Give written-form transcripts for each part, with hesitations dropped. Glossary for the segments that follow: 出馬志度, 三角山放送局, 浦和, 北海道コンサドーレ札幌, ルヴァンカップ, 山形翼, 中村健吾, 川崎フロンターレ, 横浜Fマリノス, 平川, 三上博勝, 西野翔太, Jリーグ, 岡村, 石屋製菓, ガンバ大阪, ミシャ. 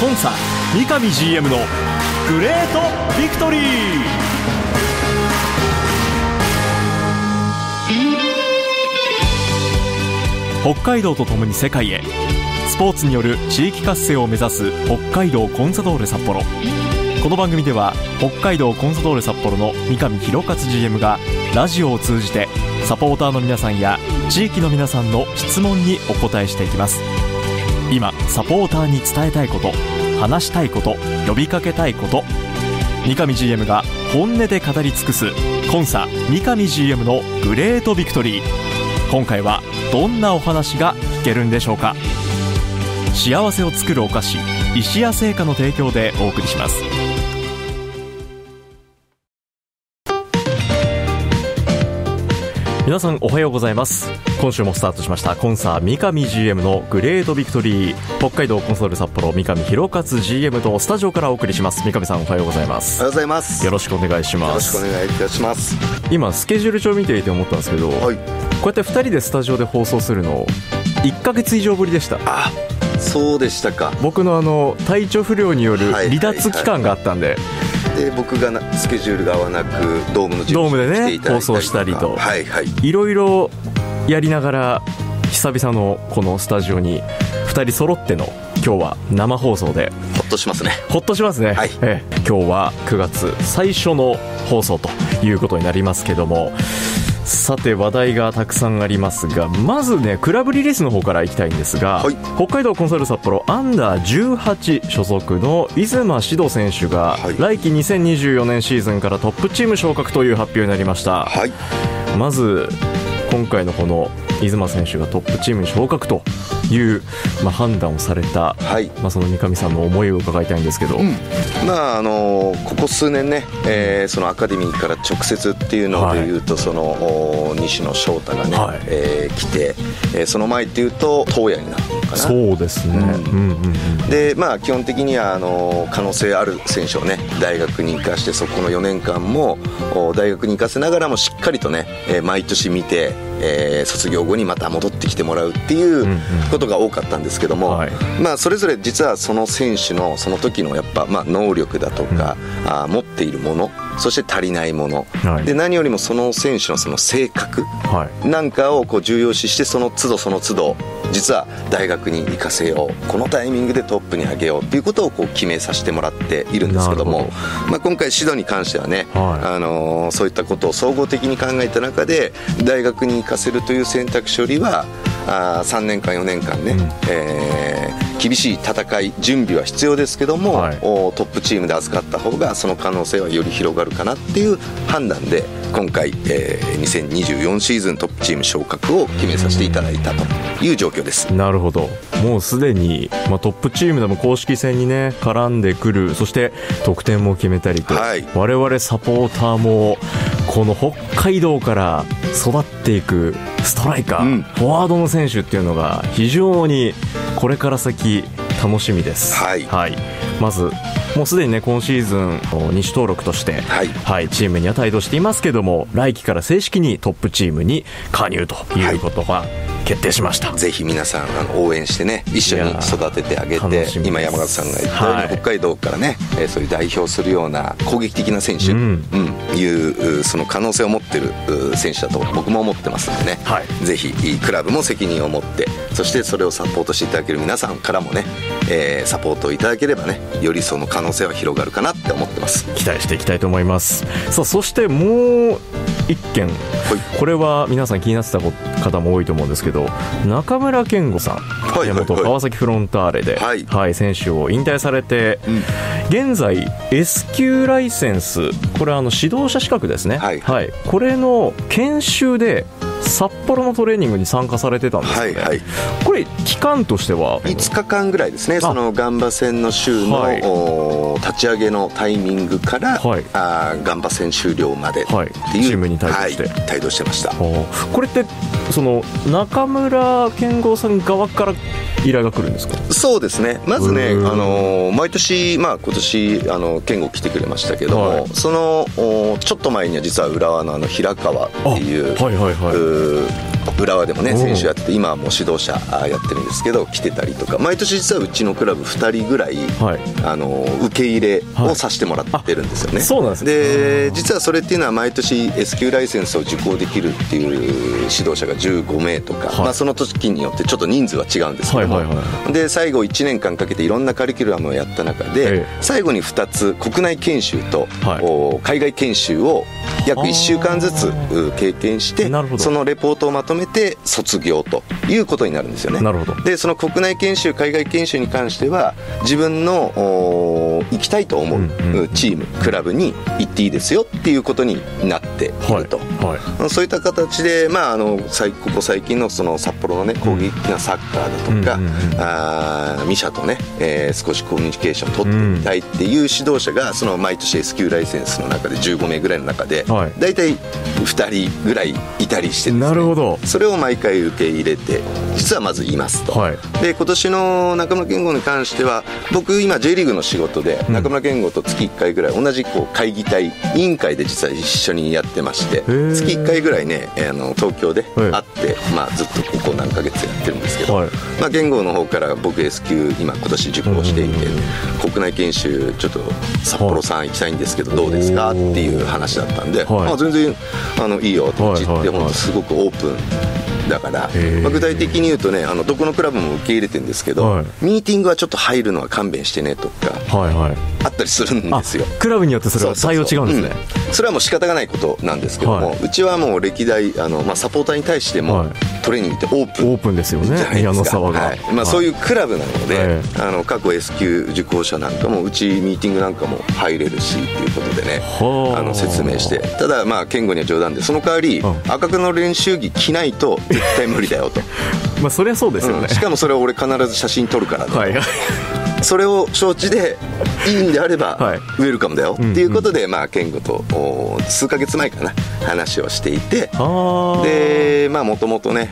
コンサ三上 GM のグレートビクトリー。北海道とともに世界へ、スポーツによる地域活性を目指す北海道コンサドーレ札幌。この番組では北海道コンサドーレ札幌の三上博勝 GM がラジオを通じてサポーターの皆さんや地域の皆さんの質問にお答えしていきます。今サポーターに伝えたいこと、話したいこと、呼びかけたいこと、三上 GM が本音で語り尽くすコンサ三上 GM のグレートビクトリー。今回はどんなお話が聞けるんでしょうか。幸せを作るお菓子、石屋製菓の提供でお送りします。皆さんおはようございます。今週もスタートしましたコンサ三上 GM のグレートビクトリー。北海道コンサドーレ札幌三上博勝 GM とスタジオからお送りします。三上さんおはようございます。おはようございます。よろしくお願いします。よろしくお願いいたします。今スケジュール帳見ていて思ったんですけど、はい、こうやって2人でスタジオで放送するの1ヶ月以上ぶりでした。あ、そうでしたか。僕の体調不良による離脱期間があったんで、はいはいはいはい、で僕がスケジュールが合わなくドームの事務所に来ていただいたりとか、ドームでね放送したりと、はいはい、いろいろやりながら久々のこのスタジオに2人揃っての今日は生放送でほっとしますね。ほっとしますね、はい、今日は9月最初の放送ということになりますけども、さて話題がたくさんありますが、まずねクラブリリースの方からいきたいんですが、はい、北海道コンサドーレ札幌アンダー18所属の出馬志度選手が、はい、来季2024年シーズンからトップチーム昇格という発表になりました、はい、まず今回のこの出馬選手がトップチームに昇格という、判断をされた、はい、その三上さんの思いを伺いたいんですけど、うん、ここ数年ね、そのアカデミーから直接っていうのでいうと、はい、その西野翔太がね、はい、来て、その前っていうと東野になるのかな。そうですね、うんうんうん、で基本的には可能性ある選手をね大学に行かして、そこの4年間も大学に行かせながらもしっかりとね、毎年見て、卒業後にまた戻ってきてもらうっていうことが多かったんですけども、はい、それぞれ実はその選手のその時のやっぱ能力だとか、持っているもの、そして足りないもの、はい、で何よりもその選手のその性格なんかをこう重要視して、その都度その都度実は大学に行かせよう、このタイミングでトップに上げようということをこう決めさせてもらっているんですけども、今回指導に関してはね、はい、そういったことを総合的に考えた中で大学に行かせるという選択肢よりは3年間4年間ね、うん、厳しい戦い準備は必要ですけども、はい、トップチームで扱った方がその可能性はより広がるかなっていう判断で今回、2024シーズントップチーム昇格を決めさせていただいたという状況です。なるほど。もうすでに、トップチームでも公式戦にね絡んでくる、そして得点も決めたりと、はい、我々サポーターもこの北海道から育っていくストライカー、うん、フォワードの選手っていうのが非常にこれから先楽しみです、はいはい、まずもうすでにね今シーズン2種登録として、はいはい、チームには帯同していますけども、来季から正式にトップチームに加入ということが決定しました、はい、ぜひ皆さん応援してね、一緒に育ててあげて、今山形さんが言ったように、はい、北海道からねそういう代表するような攻撃的な選手、うんうん、いうその可能性を持ってる選手だと僕も思ってますのでね、はい、ぜひクラブも責任を持って、そしてそれをサポートしていただける皆さんからもね、サポートをいただければね、よりその可能性は広がるかなって思ってます。期待していきたいと思います。さあそしてもう一件、はい、これは皆さん気になってた方も多いと思うんですけど、中村健吾さん、はいはいはい、元川崎フロンターレで、はいはい、選手を引退されて、うん、現在 S 級ライセンス、これは指導者資格ですね、はいはい、これの研修で札幌のトレーニングに参加されてたんですよね、はいはい、これ期間としては5日間ぐらいですね。そのガンバ戦の週の、はい、立ち上げのタイミングから、はい、ガンバ戦終了までっていう、はい、チームに帯同してました。これってその中村健吾さん側から依頼が来るんですか。そうですね、まずね、毎年、今年健吾来てくれましたけども、はい、そのちょっと前には実は浦和の平川っていう、はいはいはい、浦和でもね選手やって今はもう指導者やってるんですけど来てたりとか、毎年実はうちのクラブ2人ぐらい、はい、受け入れをさせてもらってるんですよね、はい、そうなんですね。で実はそれっていうのは毎年 S級 ライセンスを受講できるっていう指導者が15名とか、はい、まあ、その時によってちょっと人数は違うんですけども、はいはいはい、で最後1年間かけていろんなカリキュラムをやった中で、最後に2つ国内研修と、はい、海外研修を約1週間ずつ経験して、そのレポートをまとめて卒業ということになるんですよね。なるほど。でその国内研修海外研修に関しては自分の行きたいと思うチーム、クラブに行っていいですよっていうことになっていると、はいはい、そういった形で、まあ、ここ最近 その札幌の、ね、攻撃的なサッカーだとか、ミシャとね、少しコミュニケーション取ってみたいっていう指導者がその毎年 S級 ライセンスの中で15名ぐらいの中で、はい、大体2人ぐらいいたりしてですね、なるほど、それを毎回受け入れて実はまずいますと、はい、で今年の中村健吾に関しては僕今 J リーグの仕事で中村健吾と月1回ぐらい同じこう会議体委員会で実は一緒にやってまして、月1回ぐらいね東京で会って、まあ、ずっとここ何ヶ月やってるんですけど、はい、まあ、健吾の方から僕 S 級今今年受講していて、国内研修ちょっと札幌さん行きたいんですけどどうですかっていう話だったんで、はい、まあ、全然いいよと言って、はいはいはい、すごくオープンだから、まあ、具体的に言うとね、どこのクラブも受け入れてるんですけど、はい、ミーティングはちょっと入るのは勘弁してねとか、はいはい、あったりするんですよ。クラブによってそれは対応違うんですね。うん、それはもう仕方がないことなんですけども、はい、うちはもう歴代まあ、サポーターに対しても、はい、トレーニングってオープンですよね。宮野沢が、はい、まあ、そういうクラブなので、はい、過去 S 級受講者なんかもうちミーティングなんかも入れるしっていうことでね、説明して、ただまあ健吾には冗談でその代わり赤くの練習着着ないと絶対無理だよとまあそりゃそうですよね、うん、しかもそれを俺必ず写真撮るから、ね、はい、それを承知でいいんであれば、はい、ウェルカムだよっていうことで、うんうん、まあ、健吾と数ヶ月前かな話をしていて、でまあもともとね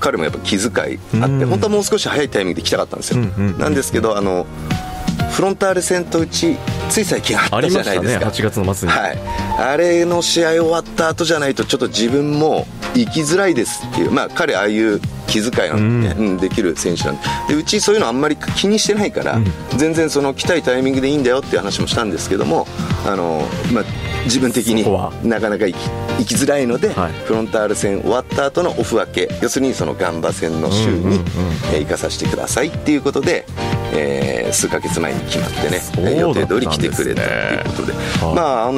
彼もやっぱ気遣いあって、本当はもう少し早いタイミングで来たかったんですよ、うんうん、なんですけどフロンターレ戦とうちつい最近あったじゃないですか、ありましたね、8月の末に、はい、あれの試合終わった後じゃないとちょっと自分も行きづらいですっていう、まあ、彼ああいう気遣いなんて、ね、うん、できる選手なんで、うちそういうのあんまり気にしてないから、うん、全然その来たいタイミングでいいんだよっていう話もしたんですけども、まあ、自分的になかなか行きづらいので、はい、フロンターレ戦終わった後のオフ明け、要するにそのガンバ戦の週に、うんうんうん、行かさせてくださいっていうことで、数ヶ月前に決まってね、予定通り来てくれたということで、まあ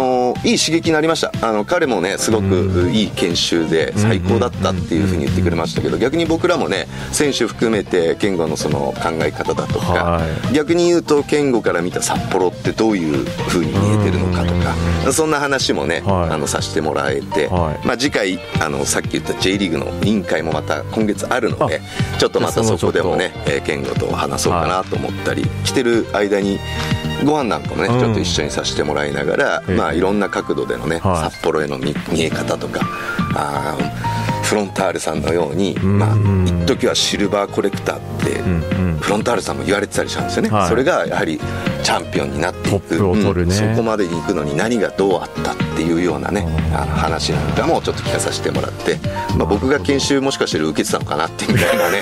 いい刺激になりました。彼もねすごくいい研修で最高だったっていうふうに言ってくれましたけど、逆に僕らもね選手含めて健吾のその考え方だとか、はい、逆に言うと健吾から見た札幌ってどういうふうに見えてるのかとか、そんな話もね、はい、させてもらえて、はい、まあ、次回さっき言った J リーグの委員会もまた今月あるので、ちょっとまたそこでもね健吾と話そうかなと思ったり、はい、来てる間にご飯なんかもね、うん、ちょっと一緒にさせてもらいながら、まあ、いろんな角度でのね、はい、札幌への 見え方とか、フロンターレさんのように、まあ、一時はシルバーコレクターって、うんうん、フロンターレさんも言われてたりしたんですよね、はい、それがやはりチャンピオンになっていく、うん、そこまでに行くのに何がどうあったっていうようなね、話なんかもちょっと聞かさせてもらって、まあ、僕が研修もしかして受けてたのかなってみたいなね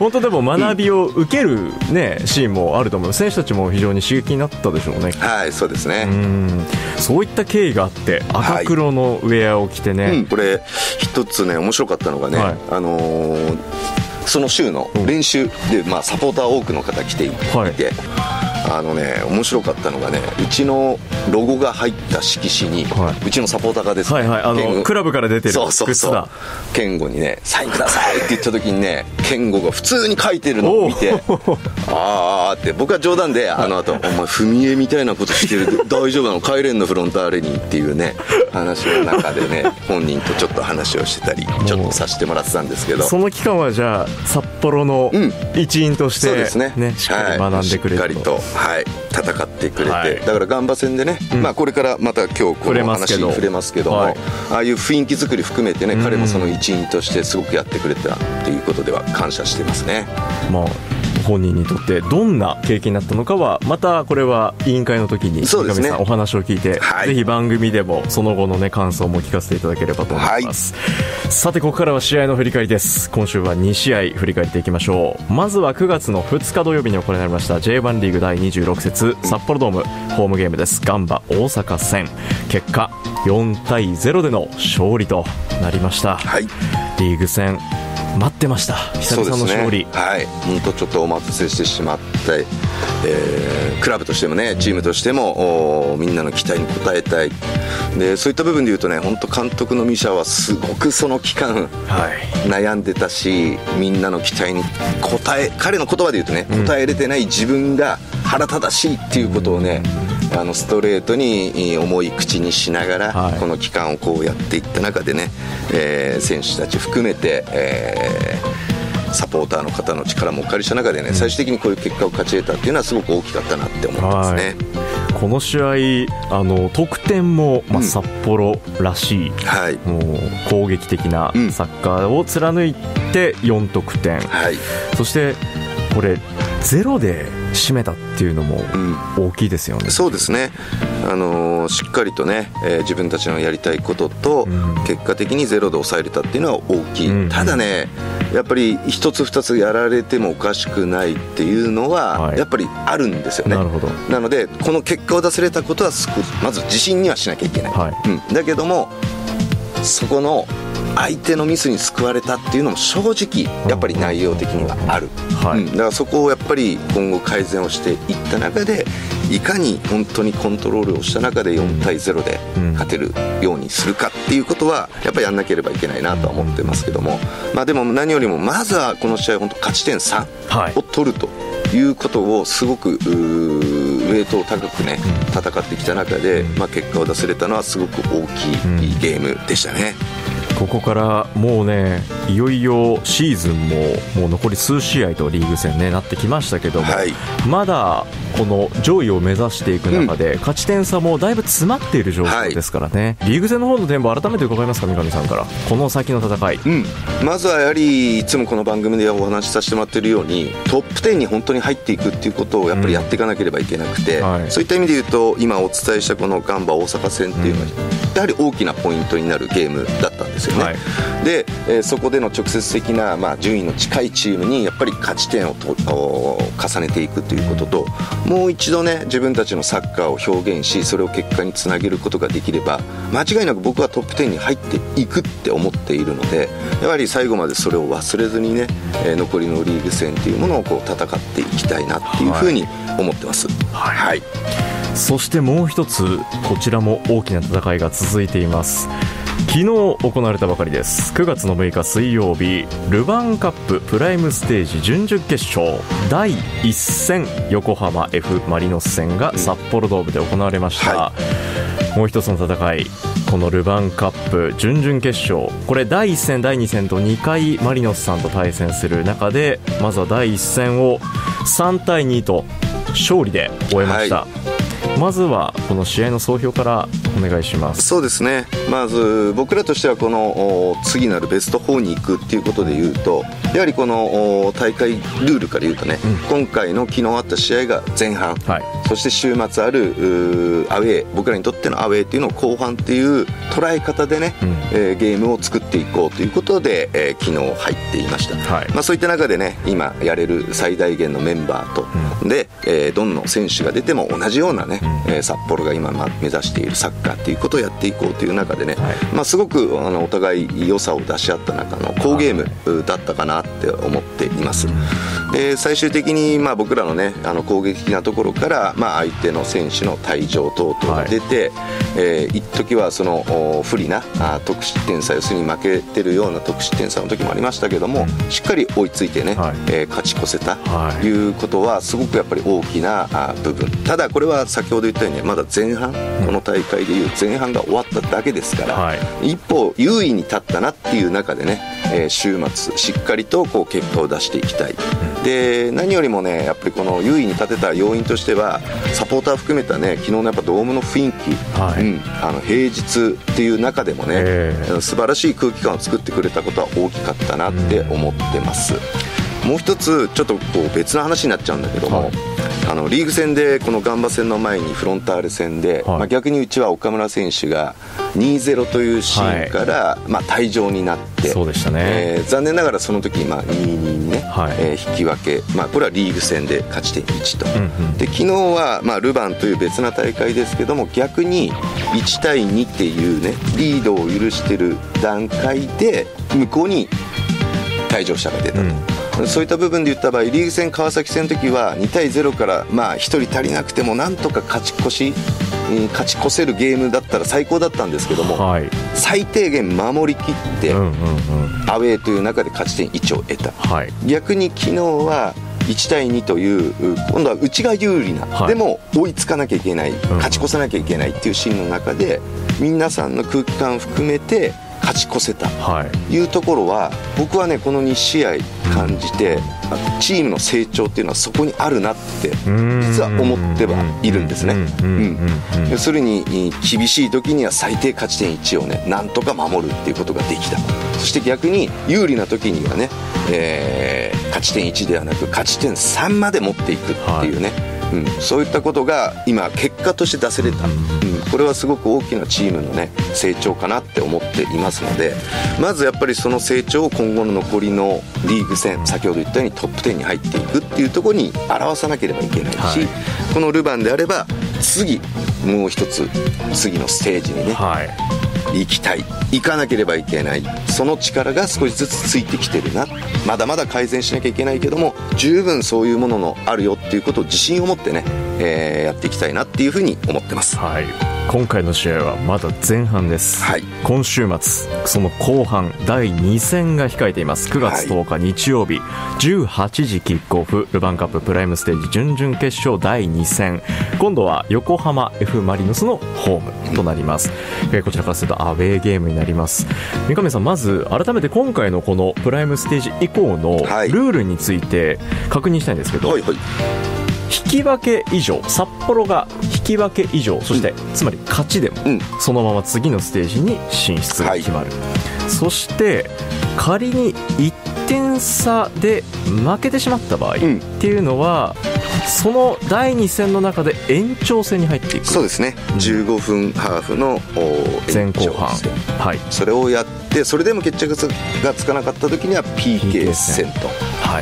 本当でも学びを受ける、ね、シーンもあると思う。選手たちも非常に刺激になったでしょうね。はい、そうですね。うん、そういった経緯があって赤黒のウェアを着てね、はい、うん、これ一つね面白かったのがね、はい、その週の練習で、まあ、サポーター多くの方来ていて、はい、ね、面白かったのがね、うちのロゴが入った色紙に、はい、うちのサポーターがですね、はいはい、クラブから出てるグッズだ、そうそうそう、健吾にねサインくださいって言った時にね、健吾が普通に書いてるのを見てあーって、僕は冗談であとお前踏み絵みたいなことしてる大丈夫なの、帰れんのフロンターレにっていうね話の中でね本人とちょっと話をしてたりちょっとさせてもらってたんですけど、その期間はじゃあ札幌の一員として、ね、うん、そうですね、ね、しっかり学んでくれると、はい、しっかりと、はい、戦ってくれて、はい、だからガンバ戦でね、うん、まあ、これからまた今日この話に触れますけども、はい、ああいう雰囲気作り含めてね、うん、彼もその一員としてすごくやってくれたっていうことでは感謝してますね。まあ本人にとってどんな経験だったのかは、またこれは委員会の時に三上さんお話を聞いて、はい、ぜひ番組でもその後の、ね、感想も聞かせていただければと思います、はい、さてここからは試合の振り返りです。今週は2試合振り返っていきましょう。まずは9月の2日土曜日に行われました J1 リーグ第26節札幌ドームホームゲームです。ガンバ大阪戦、結果4対0での勝利となりました、はい、リーグ戦待ってました。久々の勝利、ね、はい、本当ちょっとお待たせしてしまって、クラブとしてもね、チームとしてもみんなの期待に応えたい。でそういった部分でいうとね、本当監督のミシャはすごくその期間、はい、悩んでたし、みんなの期待に応え、彼の言葉でいうとね、応えれてない自分が腹立たしいっていうことをね、ストレートに重い口にしながら、はい、この期間をこうやっていった中でね、選手たち含めて、サポーターの方の力もお借りした中でね、最終的にこういう結果を勝ち得たっていうのはすごく大きかったなって思いますね、はい、この試合得点も、札幌らしい、はい、もう攻撃的なサッカーを貫いて4得点、はい、そしてこれゼロで締めたっていうのも大きいですよね、うん、そうですね、しっかりとね、自分たちのやりたいことと、結果的にゼロで抑えれたっていうのは大きい、ただね、やっぱり一つ二つやられてもおかしくないっていうのは、はい、やっぱりあるんですよね。なるほど。なのでこの結果を出せれたことはまず自信にはしなきゃいけない、はい、だけどもそこの相手のミスに救われたっていうのも正直やっぱり内容的にはある、はい、だからそこをやっぱり今後改善をしていった中で、いかに本当にコントロールをした中で4対0で勝てるようにするかっていうことはやっぱりやんなければいけないなとは思ってますけども、まあ、でも何よりもまずはこの試合本当勝ち点3を取るということをすごくウェイトを高くね戦ってきた中で、まあ、結果を出せれたのはすごく大きいゲームでしたね。ここからもうね、いよいよシーズンもう残り数試合とリーグ戦ねなってきましたけども、はい、まだこの上位を目指していく中で、勝ち点差もだいぶ詰まっている状況ですからね、はい、リーグ戦の方の展望改めて伺いますか、三上さんからこの先の戦い、まずはやはりいつもこの番組でお話しさせてもらっているように、トップ10に本当に入っていくっていうことをやっぱりやっていかなければいけなくて、はい、そういった意味で言うと今お伝えしたこのガンバ大阪戦っていうのは、やはり大きなポイントになるゲームだったんですよね、はい、で、そこでの直接的な、順位の近いチームにやっぱり勝ち点を重ねていくということと、もう一度ね自分たちのサッカーを表現し、それを結果につなげることができれば間違いなく僕はトップ10に入っていくって思っているので、やはり最後までそれを忘れずにね、残りのリーグ戦というものをこう戦っていきたいなっていうふうに思ってます、はいはい、そしてもう一つこちらも大きな戦いが続いています。昨日行われたばかりです。9月の6日水曜日、ルヴァンカッププライムステージ準々決勝第1戦、横浜 F マリノス戦が札幌ドームで行われました、はい、もう一つの戦い、このルヴァンカップ準々決勝、これ第1戦第2戦と2回マリノスさんと対戦する中で、まずは第1戦を3対2と勝利で終えました、はい、まずはこの試合の総評からお願いします。そうですね、まず僕らとしてはこの次なるベスト4に行くっていうことでいうと、やはりこの大会ルールからいうとね、今回の昨日あった試合が前半、はい、そして週末あるアウェー、僕らにとってのアウェーっていうのを後半っていう捉え方でね、ゲームを作っていこうということで、昨日入っていました、はい、そういった中でね今やれる最大限のメンバーと、で、どんな選手が出ても同じようなね、札幌が今目指しているサッカーということをやっていこうという中でね、はい、すごくお互い良さを出し合った中の好ゲームだったかなって思っています、で最終的に僕らのね攻撃的なところから相手の選手の退場等々が出て、はい、一時はその不利な得失点差、要するに負けてるような得失点差の時もありましたけども、しっかり追いついてね、はい、勝ち越せたということはすごくやっぱり大きな部分。ただこれは先ほど言ったようにまだ前半、この大会でいう前半が終わっただけですから、はい、一歩優位に立ったなっていう中でね、週末しっかりとこう結果を出していきたい。で何よりもねやっぱりこの優位に立てた要因としてはサポーター含めたね昨日のやっぱドームの雰囲気、はい、平日っていう中でもね、素晴らしい空気感を作ってくれたことは大きかったなって思ってます、もう一つちょっとこう別の話になっちゃうんだけども、はい、リーグ戦でこのガンバ戦の前にフロンターレ戦で、はい、まあ、逆にうちは岡村選手が 2-0 というシーンから、はい、まあ、退場になってそうでしたね、残念ながらその時、まあ、2-2 に、ね、はい、引き分け、まあ、これはリーグ戦で勝ち点1と、うんうん、で昨日は、まあ、ルヴァンという別な大会ですけども逆に1対2っていう、ね、リードを許している段階で向こうに退場者が出たと、うん、そういった部分で言った場合リーグ戦川崎戦の時は2対0から、まあ、1人足りなくてもなんとか勝ち越せるゲームだったら最高だったんですけども、はい、最低限守りきって、うんうんうん、アウェーという中で勝ち点1を得た、はい、逆に昨日は1対2という今度はうちが有利な、はい、でも追いつかなきゃいけない勝ち越さなきゃいけないっていうシーンの中で、うん、皆さんの空気感を含めて勝ち越せたというところは、はい、僕はねこの2試合感じてチームの成長っていうのはそこにあるなって実は思ってはいるんですね、うん、要するに厳しい時には最低勝ち点1をねなんとか守るっていうことができた、そして逆に有利な時にはね、勝ち点1ではなく勝ち点3まで持っていくっていうね、はい、うん、そういったことが今結果として出せれた、これはすごく大きなチームの、ね、成長かなって思っていますので、まずやっぱりその成長を今後の残りのリーグ戦、先ほど言ったようにトップ10に入っていくっていうところに表さなければいけないし、はい、このルヴァンであれば次もう一つ次のステージにね、はい、行きたい、行かなければいけない、その力が少しずつついてきてるな、まだまだ改善しなきゃいけないけども十分そういうもののあるよっていうことを自信を持ってね、やっていきたいなっていうふうに思ってます。はい、今回の試合はまだ前半です、はい、今週末その後半第2戦が控えています。9月10日日曜日、はい、18時キックオフ、ルヴァンカッププライムステージ準々決勝第2戦、今度は横浜 F マリノスのホームとなります、こちらからするとアウェーゲームになります。三上さん、まず改めて今回のこのプライムステージ以降のルールについて確認したいんですけど、はいはい、引き分け以上、札幌が引き分け以上、そして、うん、つまり勝ちでも、うん、そのまま次のステージに進出が決まる、はい、そして仮に1点差で負けてしまった場合っていうのは、うん、その第2戦の中で延長戦に入っていく。そうですね、15分ハーフの延長戦、前後半、はい、それをやって、それでも決着がつかなかった時には PK 戦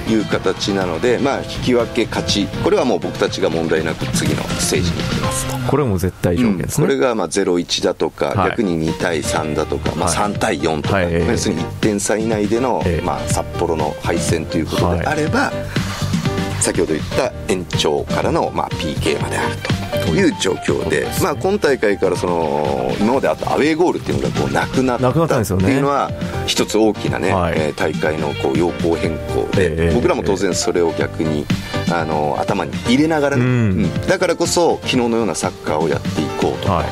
という形なので、まあ、引き分け勝ち、これはもう僕たちが問題なく次のステージに行きますと、これも絶対条件ですね、うん、これがまあ 0-1 だとか、はい、逆に2対3だとか、まあ、3対4とか、はい、要するに1点差以内での、まあ、札幌の敗戦ということであれば、はい、先ほど言った延長からの、まあ、PK まであるという状況で、まあ、今大会からその今まであったアウェーゴールっていうのがこうなくなったっていうのは一つ大きな、ね、はい、大会のこう要項変更で、僕らも当然それを逆に頭に入れながらね、うん、だからこそ昨日のようなサッカーをやっていこうとか、は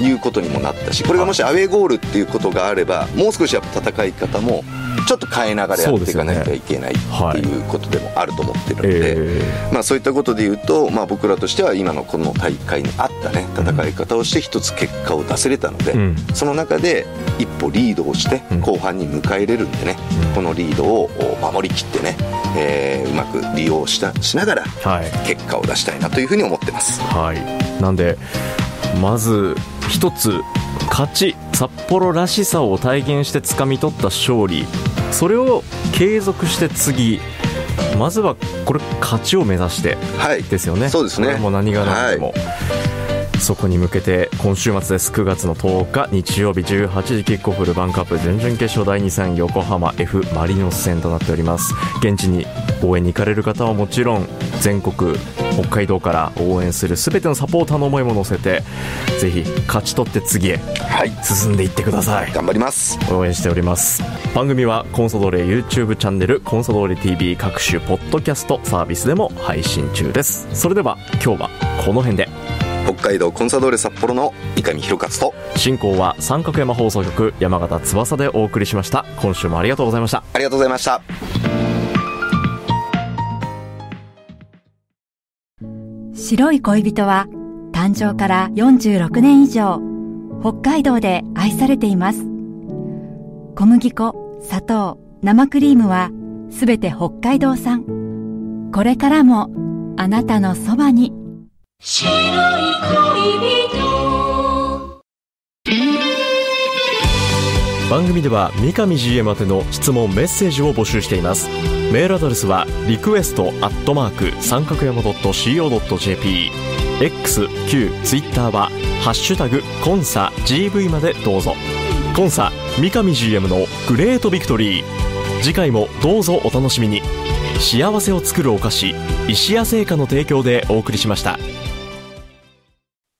い、いうことにもなったし、これがもしアウェーゴールっていうことがあればもう少しやっぱ戦い方もちょっと変えながらやっていかなきゃいけないっていうことでもあると思ってるので、そうですね、はい、まあ、そういったことでいうと、まあ、僕らとしては今のこの大会に合った、ね、戦い方をして一つ結果を出せれたので、うん、その中で一歩リードをして後半に迎えれるんでね、うん、このリードを守りきってね、うまく利用しながら結果を出したいなというふうに思ってます、はい、なんでまず一つ勝ち、札幌らしさを体現して掴み取った勝利、それを継続して次まずはこれ勝ちを目指してですよね、はい、そうですね、これも何が何でも、はい、そこに向けて今週末です。9月の10日日曜日18時キックオフ、ルヴァンカップ準々決勝第2戦横浜 F マリノス戦となっております。現地に応援に行かれる方はもちろん全国北海道から応援する全てのサポーターの思いも乗せてぜひ勝ち取って次へ進んでいってください、はい、頑張ります、応援しております。番組はコンソドーレ YouTube チャンネル、コンソドーレ TV、 各種ポッドキャストサービスでも配信中です。それでは今日はこの辺で。北海道コンソドーレ札幌の三上弘勝と進行は三角山放送局山形翼でお送りしました。今週もありがとうございました。ありがとうございました。白い恋人は誕生から46年以上北海道で愛されています。小麦粉、砂糖、生クリームはすべて北海道産。これからもあなたのそばに。白い恋人。番組では三上 GM 宛ての質問メッセージを募集しています。メールアドレスはrequest@三角山.co.jp、 XQ、 Twitter はハッシュタグコンサ GV までどうぞ。コンサ三上 GM のグレートビクトリー、次回もどうぞお楽しみに。幸せを作るお菓子、石屋製菓の提供でお送りしました。